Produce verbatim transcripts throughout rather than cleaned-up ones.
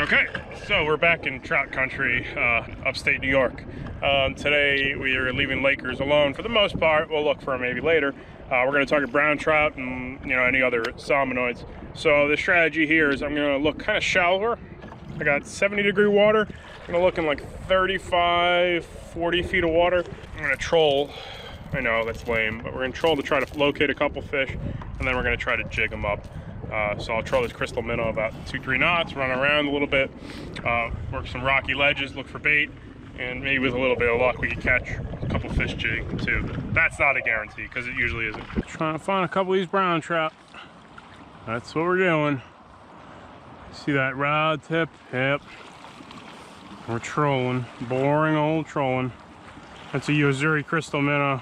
Okay, so we're back in trout country, uh, upstate New York. Um, today we are leaving Lakers alone for the most part. We'll look for them maybe later. Uh, we're going to target brown trout and, you know, any other salmonoids. So the strategy here is I'm going to look kind of shallower. I got seventy degree water. I'm going to look in like thirty-five, forty feet of water. I'm going to troll. I know that's lame, but we're going to troll to try to locate a couple fish, and then we're going to try to jig them up. Uh, so I'll troll this crystal minnow about two, three knots, run around a little bit, uh, work some rocky ledges, look for bait, and maybe with a little bit of luck we could catch a couple fish jigging too. But that's not a guarantee, because it usually isn't. Trying to find a couple of these brown trout. That's what we're doing. See that rod tip? Yep. We're trolling, boring old trolling. That's a Yo-Zuri crystal minnow.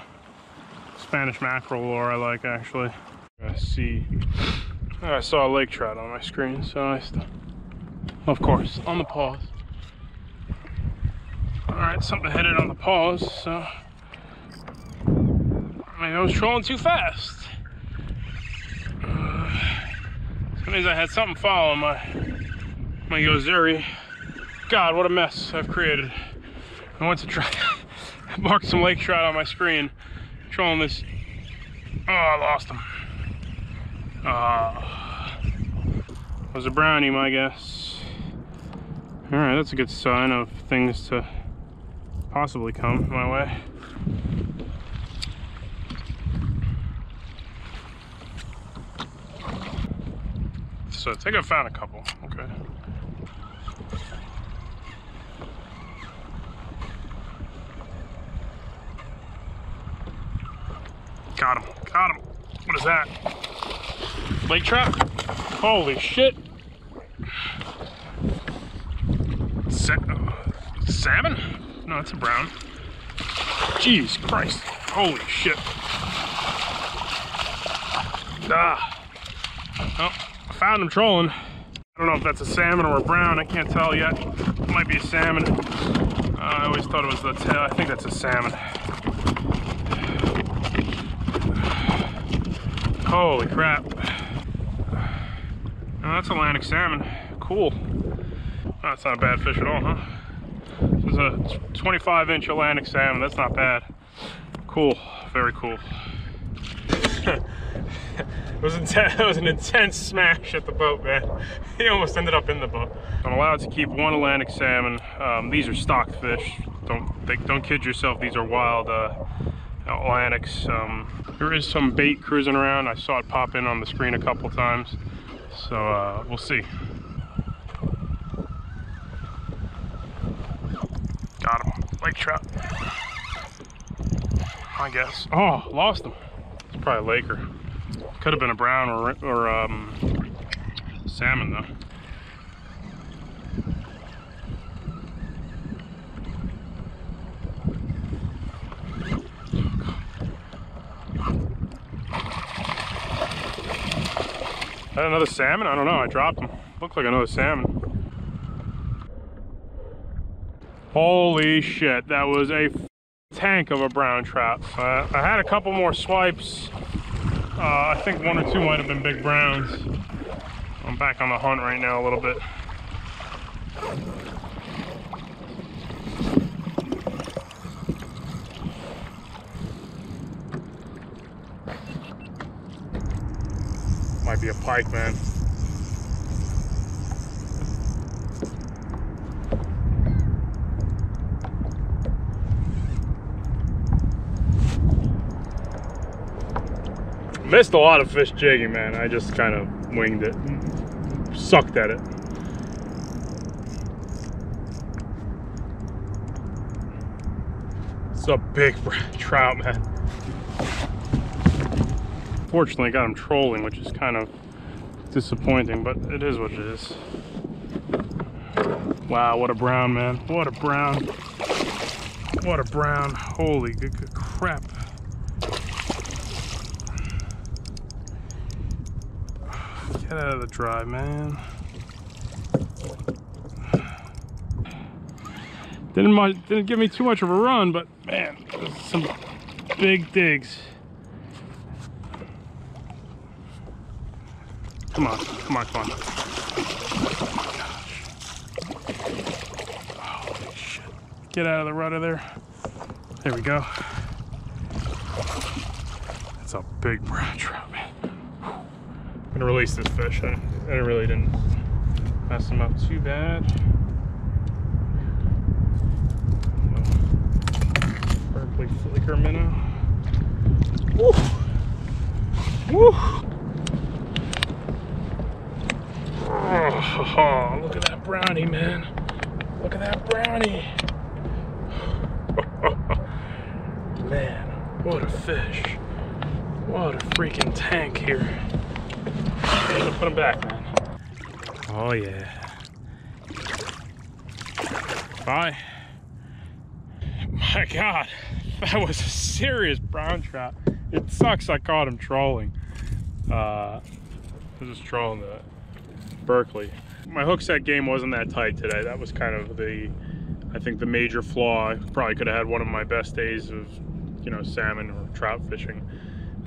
Spanish mackerel lure I like, actually. I see. I saw a lake trout on my screen, so I still, of course, on the paws. All right, something hit it on the paws, so maybe I was trolling too fast. Uh, that means I had something following my my Yo-Zuri. God, what a mess I've created. I went to try, I marked some lake trout on my screen, trolling this. Oh, I lost him. Uh, was a brownie, my guess. All right, that's a good sign of things to possibly come my way. So I think I found a couple. Okay. Got him, got him. What is that? Lake trout? Holy shit. Sa uh, salmon? No, it's a brown. Jeez Christ. Holy shit. Ah. Oh, I found him trolling. I don't know if that's a salmon or a brown. I can't tell yet. It might be a salmon. Uh, I always thought it was the tail. I think that's a salmon. Holy crap. Oh, that's Atlantic salmon. Cool. That's not a bad fish at all, huh? This is a twenty-five inch Atlantic salmon. That's not bad. Cool. Very cool. It was intense. That was an intense smash at the boat, man. He almost ended up in the boat. I'm allowed to keep one Atlantic salmon. Um, these are stocked fish. Don't think, don't kid yourself. These are wild uh, Atlantics. Um, there is some bait cruising around. I saw it pop in on the screen a couple times. So uh, we'll see. Got him. Lake trout. I guess. Oh, lost him. It's probably a Laker. Could have been a brown or, or um, salmon, though. Is that another salmon? I don't know. I dropped him. Looks like another salmon. Holy shit. That was a tank of a brown trout. Uh, I had a couple more swipes. Uh, I think one or two might have been big browns. I'm back on the hunt right now a little bit. Might be a pike, man. Missed a lot of fish jigging, man. I just kind of winged it, sucked at it. It's a big trout, man. Fortunately, I got him trolling, which is kind of disappointing, but it is what it is. Wow, what a brown, man. What a brown. What a brown. Holy good, good crap. Get out of the dry, man. Didn't, much, didn't give me too much of a run, but man, some big digs. Come on, come on, come on. Gosh. get out of the rudder there. There we go. That's a big brown trout, man. I'm gonna release this fish. I, I really didn't mess him up too bad. Berkley flicker minnow. Woo! Woo! Oh, look at that brownie, man. Look at that brownie. Man, what a fish. What a freaking tank here. I'm gonna put him back, man. Oh, yeah. Bye. My God, that was a serious brown trout. It sucks I caught him trolling. Uh, I was just trolling the Berkley. My hook set game wasn't that tight today. That was kind of the, I think the major flaw. I probably could have had one of my best days of, you know, salmon or trout fishing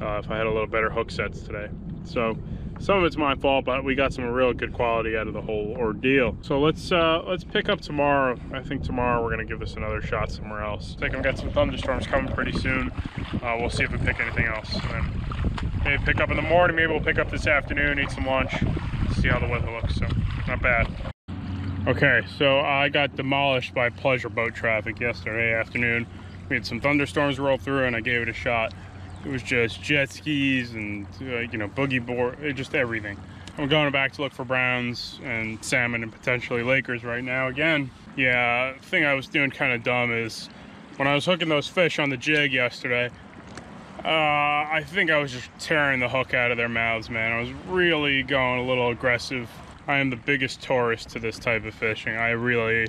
uh, if I had a little better hook sets today. So some of it's my fault, but we got some real good quality out of the whole ordeal. So let's uh, let's pick up tomorrow. I think tomorrow we're gonna give this another shot somewhere else. I think I've got some thunderstorms coming pretty soon. Uh, we'll see if we pick anything else. And maybe pick up in the morning. Maybe we'll pick up this afternoon, eat some lunch, see how the weather looks. So not bad. Okay, so I got demolished by pleasure boat traffic yesterday afternoon. We had some thunderstorms roll through and I gave it a shot. It was just jet skis and uh, you know, boogie board, just everything. I'm going back to look for browns and salmon and potentially Lakers right now again. Yeah, the thing I was doing kind of dumb is when I was hooking those fish on the jig yesterday, uh, I think I was just tearing the hook out of their mouths, man. I was really going a little aggressive. I am the biggest tourist to this type of fishing. I really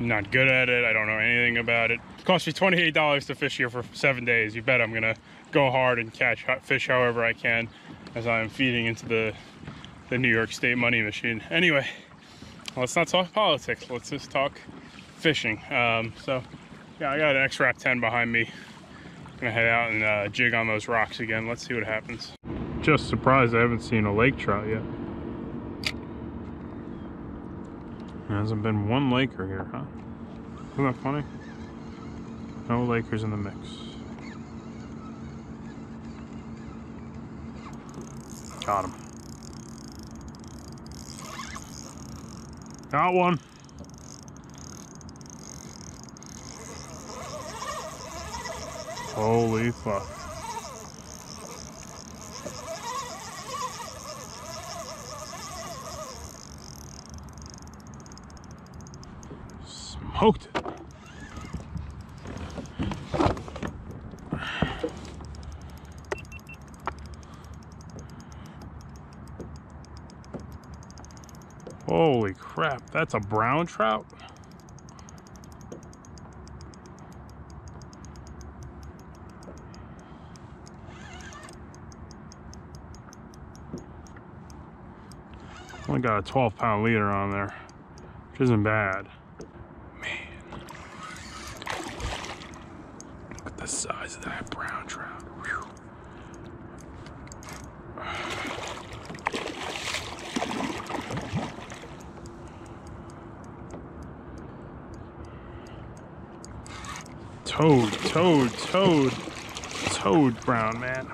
am not good at it. I don't know anything about it. It cost me twenty-eight dollars to fish here for seven days. You bet I'm gonna go hard and catch fish however I can, as I'm feeding into the, the New York State money machine. Anyway, let's not talk politics. Let's just talk fishing. Um, so yeah, I got an X-Rap ten behind me. I'm gonna head out and uh, jig on those rocks again. Let's see what happens. Just surprised I haven't seen a lake trout yet. There hasn't been one Laker here, huh? Isn't that funny? No Lakers in the mix. Got him. Got one. Holy fuck. Smoked it. Holy crap, that's a brown trout? Only got a twelve pound leader on there, which isn't bad. Man, look at the size of that brown trout. Whew. Toad, toad, toad, toad brown, man.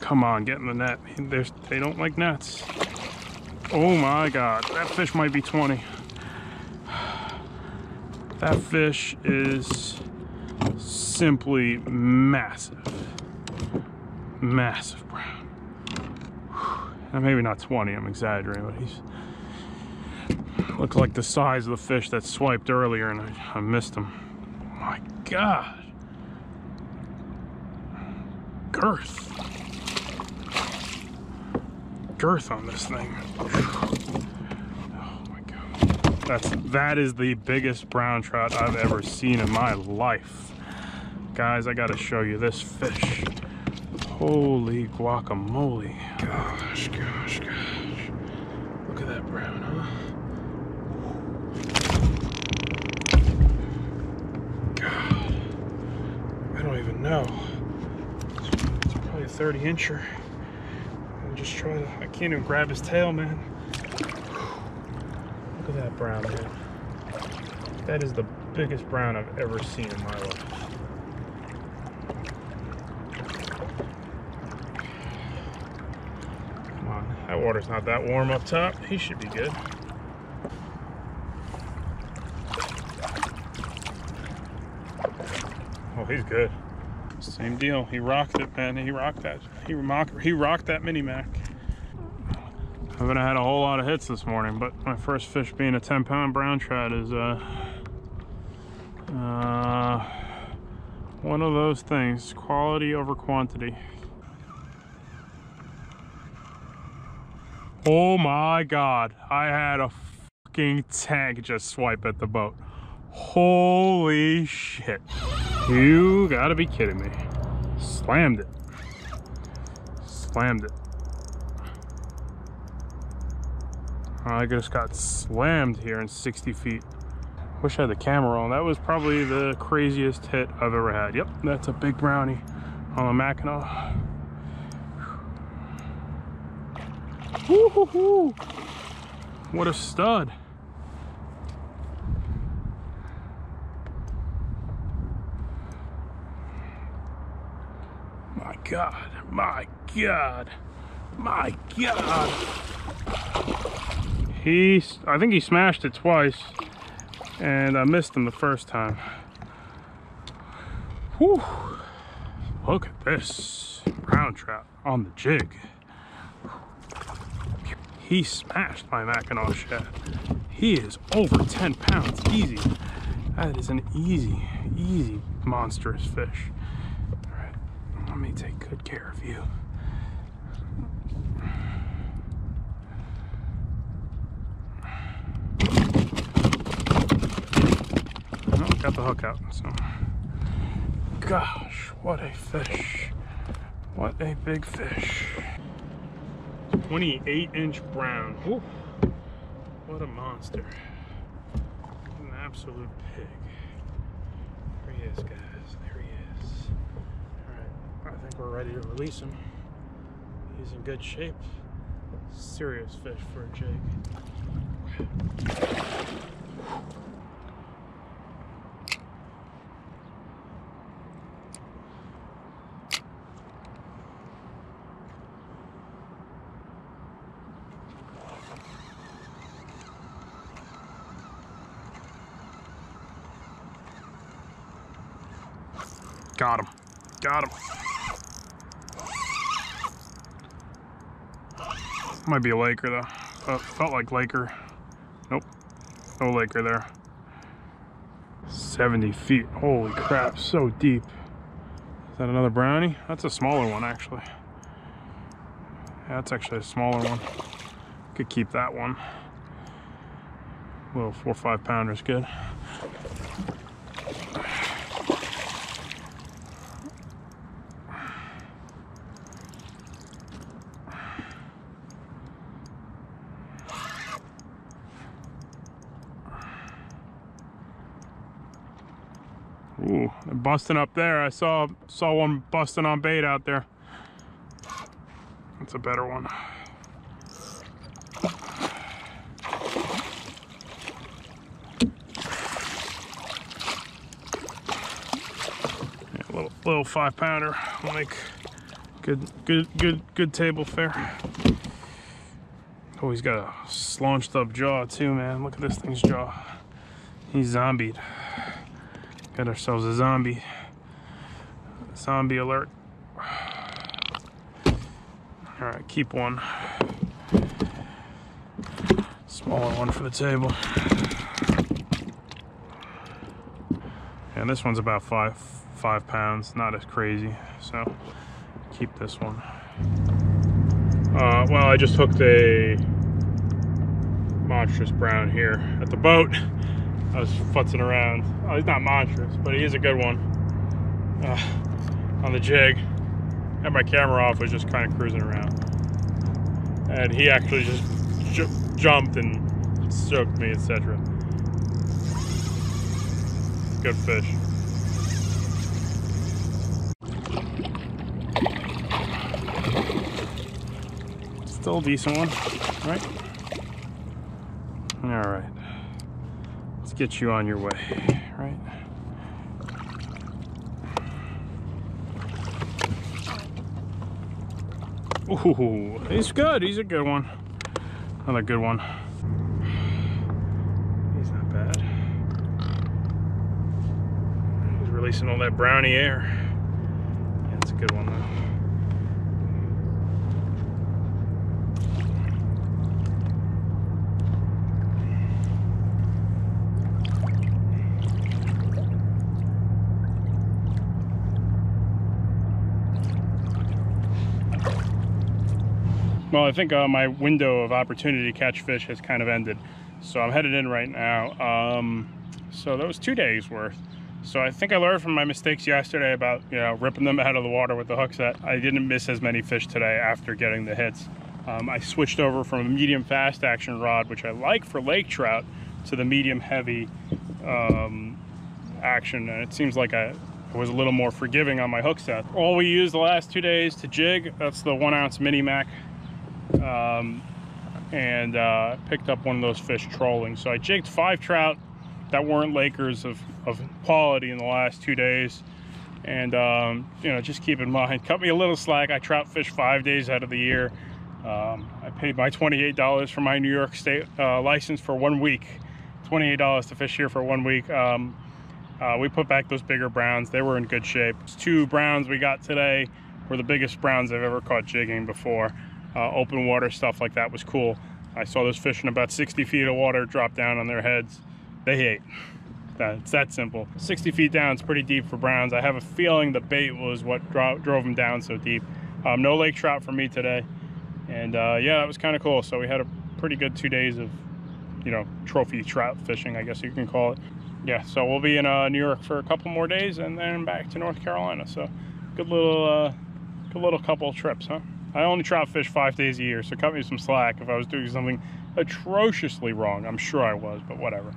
Come on, get in the net. They're, they don't like nets. Oh my God, that fish might be twenty. That fish is simply massive. Massive brown. Whew. Maybe not twenty, I'm exaggerating, but he's looked like the size of the fish that swiped earlier and I, I missed him. My God. Girth. Girth on this thing. Whew. Oh my God. That's, that is the biggest brown trout I've ever seen in my life. Guys, I gotta show you this fish. Holy guacamole. Gosh, gosh, gosh. Look at that brown, huh? God. I don't even know. know. It's probably a thirty incher. I'm just trying to, I can't even grab his tail, man. Look at that brown, man. That is the biggest brown I've ever seen in my life. Come on, that water's not that warm up top. He should be good. Oh, he's good. Same deal. He rocked it, man. He rocked that. He rocked, he rocked that Mini Mack. I haven't had a whole lot of hits this morning, but my first fish being a ten pound brown trout is uh, uh, one of those things, quality over quantity. Oh my God, I had a fucking tank just swipe at the boat. Holy shit. You gotta be kidding me. Slammed it. Slammed it. I just got slammed here in sixty feet. Wish I had the camera on. That was probably the craziest hit I've ever had. Yep, that's a big brownie on a Mackinaw. Woo-hoo-hoo! What a stud. My God, my God, my God. He, I think he smashed it twice, and I missed him the first time. Whew. Look at this brown trout on the jig. He smashed my Mackinaw shad. He is over ten pounds, easy. That is an easy, easy, monstrous fish. All right, let me take good care of you. Got the hook out, so gosh, what a fish, what a big fish. Twenty-eight inch brown. Woo. What a monster, an absolute pig. There he is, guys, there he is. All right, I think we're ready to release him. He's in good shape. Serious fish for a jig. Got him. Got him. Might be a Laker though. Oh, felt like Laker. Nope. No Laker there. seventy feet. Holy crap. So deep. Is that another brownie? That's a smaller one actually. Yeah, that's actually a smaller one. Could keep that one. Little four or five pounder's good. Ooh, they're busting up there. I saw saw one busting on bait out there. That's a better one. Yeah, little little five pounder. We'll make good good good good table fare. Oh, he's got a slaunched up jaw too, man. Look at this thing's jaw. He's zombied. Got ourselves a zombie, zombie alert. All right, keep one. Smaller one for the table. And this one's about five, five pounds, not as crazy. So keep this one. Uh, well, I just hooked a monstrous brown here at the boat. I was futzing around. Oh, he's not monstrous, but he is a good one. Uh, on the jig. Had my camera off, was just kind of cruising around. And he actually just ju jumped and soaked me, et cetera. Good fish. Still a decent one, right? All right, let's get you on your way, right? Ooh, he's good, he's a good one. Another good one. He's not bad. He's releasing all that brownie air. Yeah, it's a good one though. Well, I think uh, my window of opportunity to catch fish has kind of ended. So I'm headed in right now. Um, so that was two days worth. So I think I learned from my mistakes yesterday about, you know, ripping them out of the water with the hook set. I didn't miss as many fish today after getting the hits. Um, I switched over from a medium fast action rod, which I like for lake trout, to the medium heavy um, action. And it seems like I was a little more forgiving on my hook set. All we used the last two days to jig, that's the one ounce Mini Mack. Um, and uh, picked up one of those fish trolling. So I jigged five trout that weren't Lakers of, of quality in the last two days. And, um, you know, just keep in mind, cut me a little slack. I trout fish five days out of the year. Um, I paid my twenty-eight dollars for my New York State uh, license for one week. twenty-eight dollars to fish here for one week. Um, uh, we put back those bigger browns. They were in good shape. Those two browns we got today were the biggest browns I've ever caught jigging before. Uh, open water stuff like that was cool. I saw those fish in about sixty feet of water drop down on their heads. They ate. It's that simple. sixty feet down is pretty deep for browns. I have a feeling the bait was what dro drove them down so deep. Um, no lake trout for me today. And uh, yeah, that was kind of cool. So we had a pretty good two days of, you know, trophy trout fishing, I guess you can call it. Yeah, so we'll be in uh, New York for a couple more days and then back to North Carolina. So good little, uh, good little couple trips, huh? I only trout fish five days a year, so cut me some slack if I was doing something atrociously wrong. I'm sure I was, but whatever.